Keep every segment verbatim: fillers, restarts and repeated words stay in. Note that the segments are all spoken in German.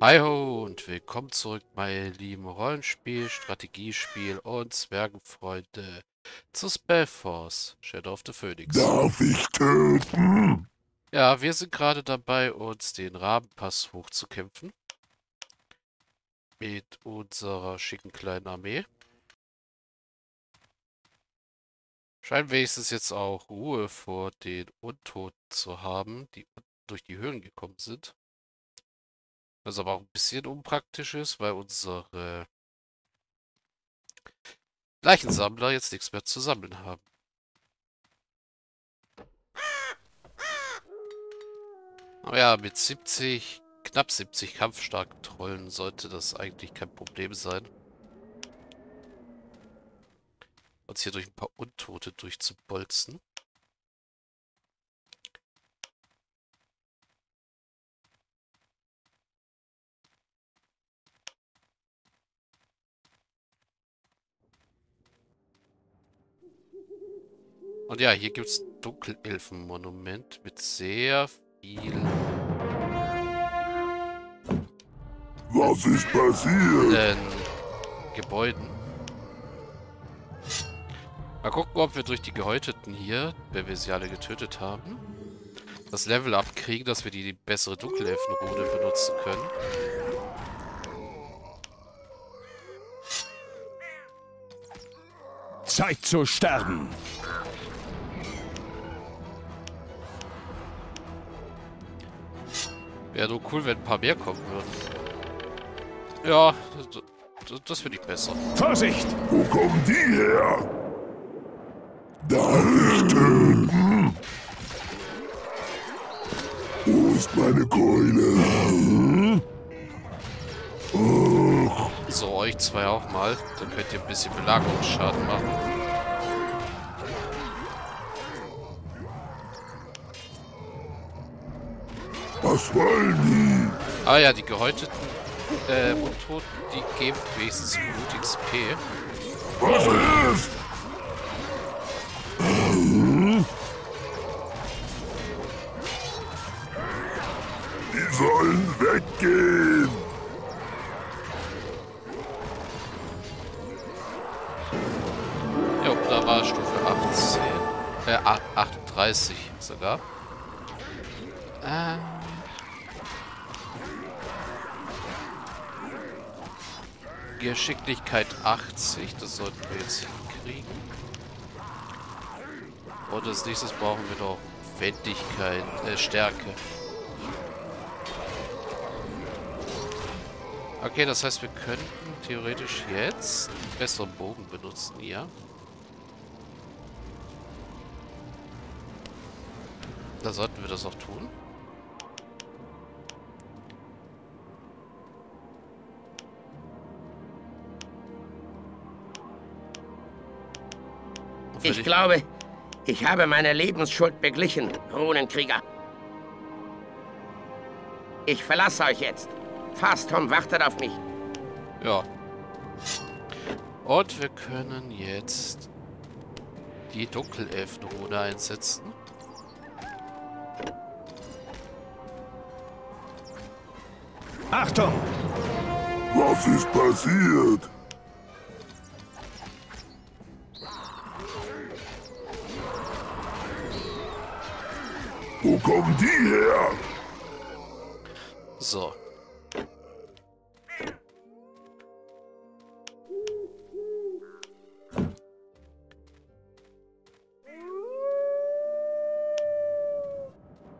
Hi ho und willkommen zurück, meine lieben Rollenspiel, Strategiespiel und Zwergenfreunde zu Spellforce Shadow of the Phoenix. Darf ich töten? Ja, wir sind gerade dabei, uns den Rabenpass hochzukämpfen. Mit unserer schicken kleinen Armee. Scheint wenigstens jetzt auch Ruhe vor den Untoten zu haben, die durch die Höhlen gekommen sind. Was aber auch ein bisschen unpraktisch ist, weil unsere Leichensammler jetzt nichts mehr zu sammeln haben. Aber ja, mit siebzig, knapp siebzig kampfstarken Trollen sollte das eigentlich kein Problem sein. Uns hier durch ein paar Untote durchzubolzen. Und ja, hier gibt es Dunkelelfenmonument mit sehr viel. Was ist passiert? Gebäuden. Mal gucken, ob wir durch die Gehäuteten hier, wenn wir sie alle getötet haben, das Level abkriegen, dass wir die, die bessere Dunkelelfen-Rode benutzen können. Zeit zu sterben! Wäre nur cool, wenn ein paar mehr kommen würden. Ja, das, das finde ich besser. Vorsicht! Wo kommen die her? Darf ich töten? Wo ist meine Keule? Ach. So, euch zwei auch mal. Dann könnt ihr ein bisschen Belagerungsschaden machen. Was wollen die? Ah ja, die gehäuteten äh, Untoten, die geben wenigstens gut X P. Was ist? Die sollen weggehen. Jo, da war Stufe achtzehn. Äh, achtunddreißig sogar. Ähm. Geschicklichkeit achtzig, das sollten wir jetzt hinkriegen. Und als nächstes brauchen wir noch Wendigkeit, äh, Stärke. Okay, das heißt, wir könnten theoretisch jetzt einen besseren Bogen benutzen, ja. Da sollten wir das auch tun. Ich glaube, ich habe meine Lebensschuld beglichen, Runenkrieger. Ich verlasse euch jetzt. Fasthom wartet auf mich. Ja. Und wir können jetzt die Dunkelelfen-Rode einsetzen. Achtung! Was ist passiert? Wo kommen die her? So.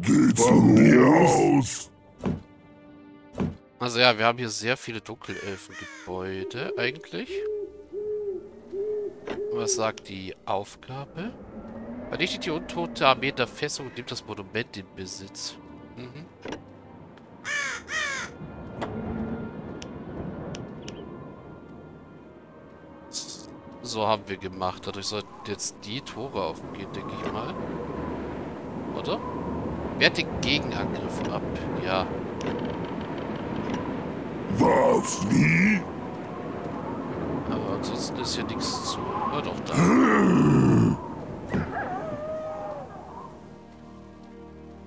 Geht's von mir aus? Also ja, wir haben hier sehr viele Dunkelelfengebäude eigentlich. Was sagt die Aufgabe? Vernichtet die untote Armee der Fessung und nimmt das Monument in Besitz. Mhm. So haben wir gemacht. Dadurch sollten jetzt die Tore aufgehen, denke ich mal. Oder? Wehrt den Gegenangriff ab. Ja. Was? Wie? Aber ansonsten ist hier nichts zu. Hör doch da.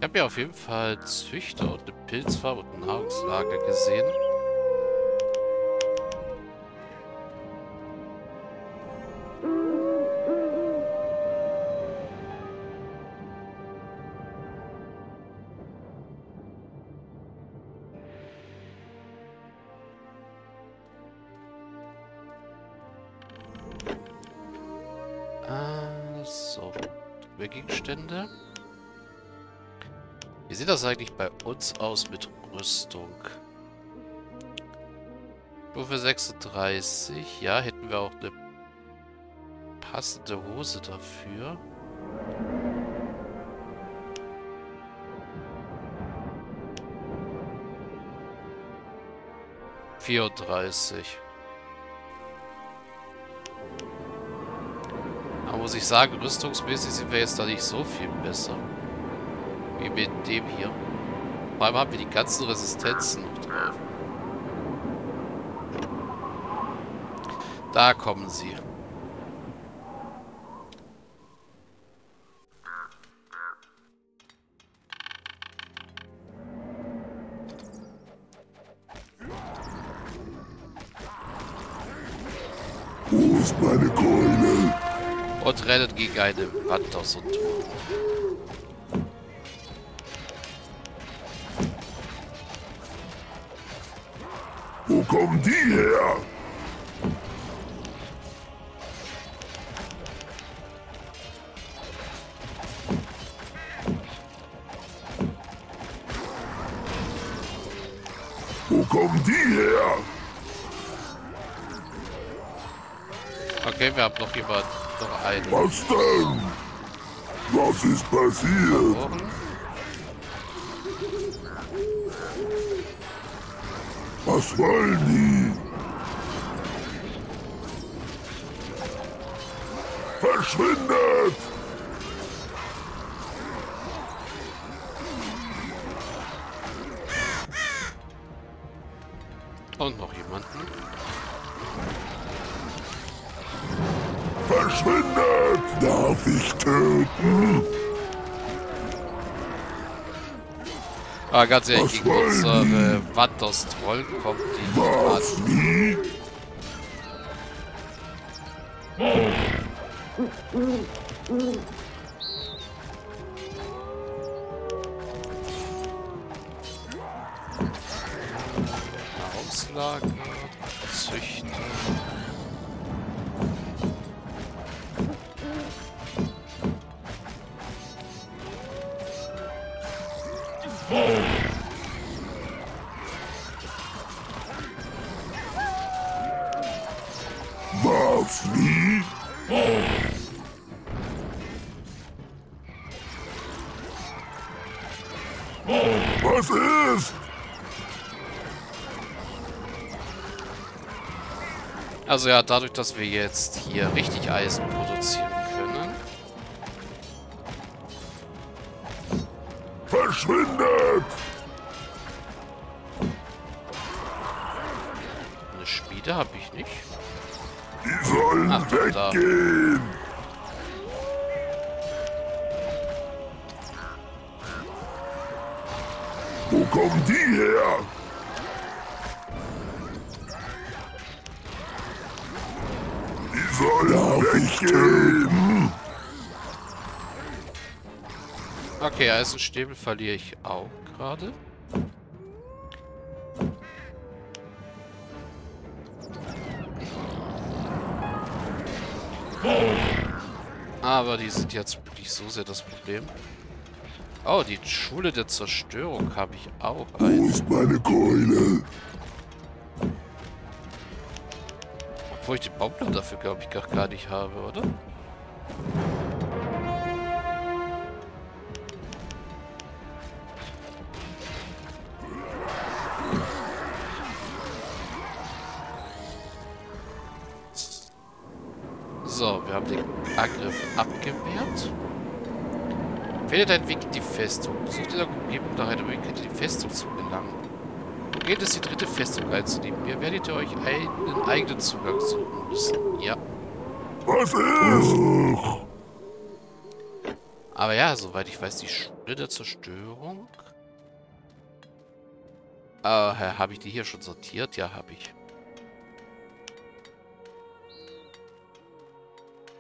habe ja auf jeden Fall Züchter und eine Pilzfarbe und ein Nahrungslager gesehen. Wie sieht das eigentlich bei uns aus mit Rüstung? Stufe sechsunddreißig. Ja, hätten wir auch eine passende Hose dafür. vierunddreißig. Muss ich sagen, rüstungsmäßig sind wir jetzt da nicht so viel besser. Wie mit dem hier. Vor allem haben wir die ganzen Resistenzen noch drauf. Da kommen sie. Wo ist meine Keule? Und rennt gegen eine Wand aus und tot. Wo kommen die her? Wo kommen die her? Okay, wir haben noch jemanden. Noch einen. Was denn? Was ist passiert? Was wollen die? Verschwindet! Und noch jemanden. Verschwindet! Darf ich töten? Ah, ganz ehrlich, gegen unsere Wand aus Trollen kommt die Wand. Auslager, Züchten. Was? Wie? Was ist? Also ja, dadurch, dass wir jetzt hier richtig Eisen produzieren können. Verschwindet! Eine Schmiede habe ich nicht. Die sollen Ach, weggehen! Da. Wo kommen die her? Die sollen weggehen! Okay, Eisenstäbe verliere ich auch gerade. Aber die sind jetzt nicht so sehr das Problem. Oh, die Schule der Zerstörung habe ich auch. Einen. Wo ist meine Keule? Obwohl ich den Baumplan dafür, glaube ich, gar nicht habe, oder? So, wir haben den Angriff abgewehrt. Findet ein Weg in die Festung. Sucht in der Umgebung nach einer Möglichkeit, in die Festung zu gelangen. Wo geht es, die dritte Festung einzunehmen? Ihr werdet ihr euch einen eigenen Zugang suchen müssen. Ja. Was ist? Aber ja, soweit ich weiß, die Schule der Zerstörung. Äh, habe ich die hier schon sortiert? Ja, habe ich.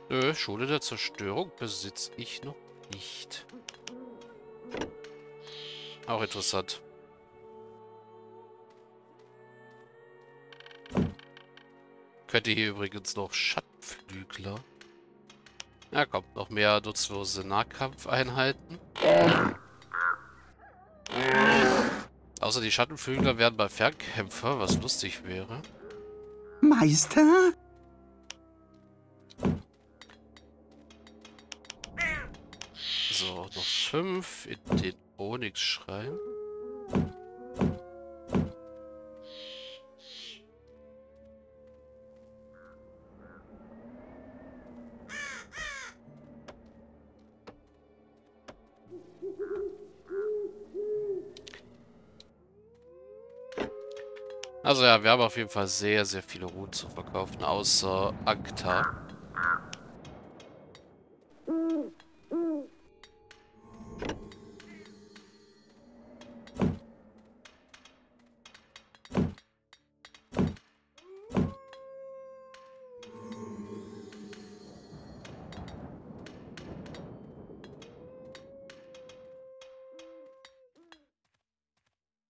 Nö, Schule der Zerstörung besitze ich noch nicht. Auch interessant. Könnte hier übrigens noch Schattenflügler. Ja, kommt noch mehr nutzlose Nahkampfeinheiten. Außer die Schattenflügler werden bei Fernkämpfer, was lustig wäre. Meister? So, noch fünf in den Onyx-Schrein. Also ja, wir haben auf jeden Fall sehr, sehr viele Runen zu verkaufen, außer Ankta.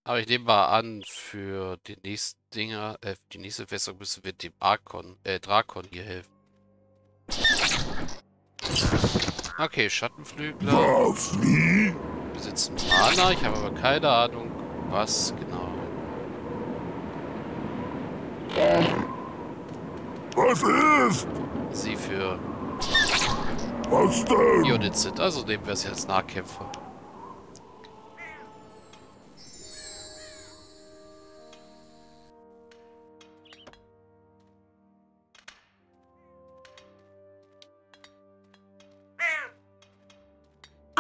Aber ich nehme mal an, für die nächsten Dinger, äh, die nächste Festung müssen wir dem Archon, äh, Drakon hier helfen. Okay, Schattenflügler. Besitzen Mana, ich habe aber keine Ahnung, was genau. Was ist? Sie für Units sind, also nehmen wir es jetzt als Nahkämpfer.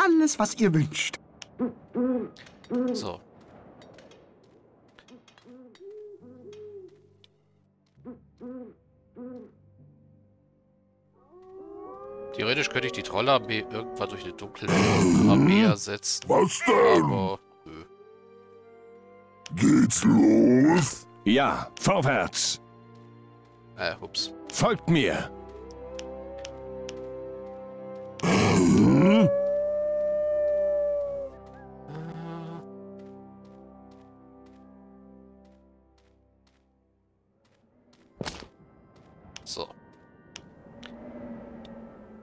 Alles, was ihr wünscht. So. Theoretisch könnte ich die Trollarmee irgendwann durch eine dunkle Armee ersetzen. Was denn? Aber, nö. Geht's los? Ja, vorwärts. Äh, ups. Folgt mir.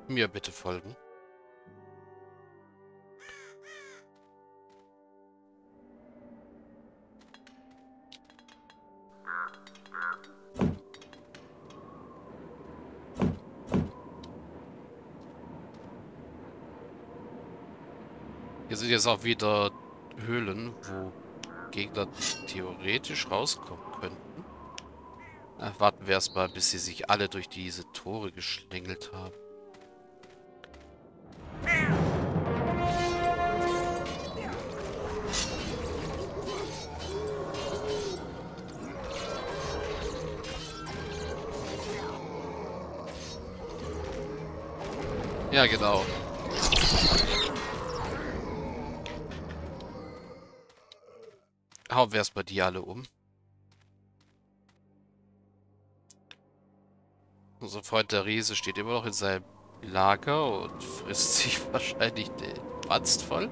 Mir bitte folgen. Hier sind jetzt auch wieder Höhlen, wo Gegner theoretisch rauskommen könnten. Ach, warten wir erstmal, bis sie sich alle durch diese Tore geschlängelt haben. Ja, genau. Hauen wir erstmal die alle um. Unser Freund der Riese steht immer noch in seinem Lager und frisst sich wahrscheinlich den Wanst voll.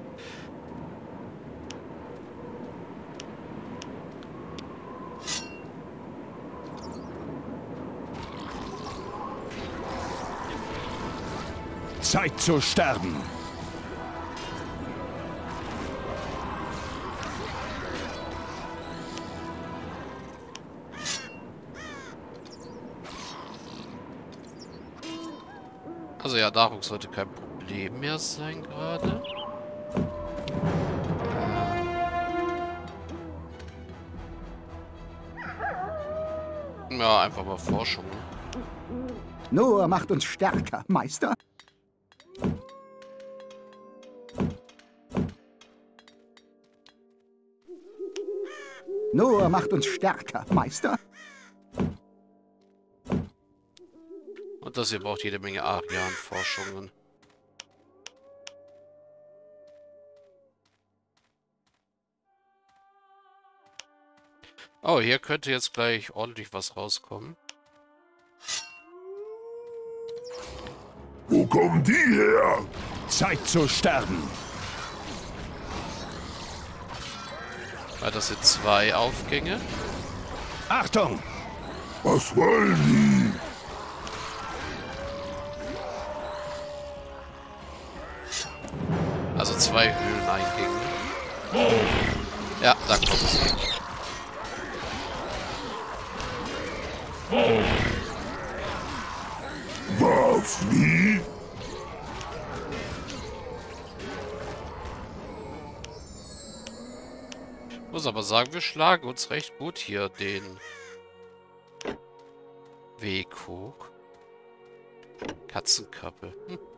Zeit zu sterben. Also ja, Nahrung sollte kein Problem mehr sein gerade. Ja, einfach mal Forschung. Nur macht uns stärker, Meister. Nur macht uns stärker, Meister. Und das hier braucht jede Menge Arian-Forschungen. Oh, hier könnte jetzt gleich ordentlich was rauskommen. Wo kommen die her? Zeit zu sterben. Ah, das sind zwei Aufgänge. Achtung! Was wollen die? Also zwei Höhleneingänge. Oh. Ja, da kommt es hin. Oh. Was? Wie? Ich muss aber sagen, wir schlagen uns recht gut hier den Weg hoch. Katzenkappe. Hm.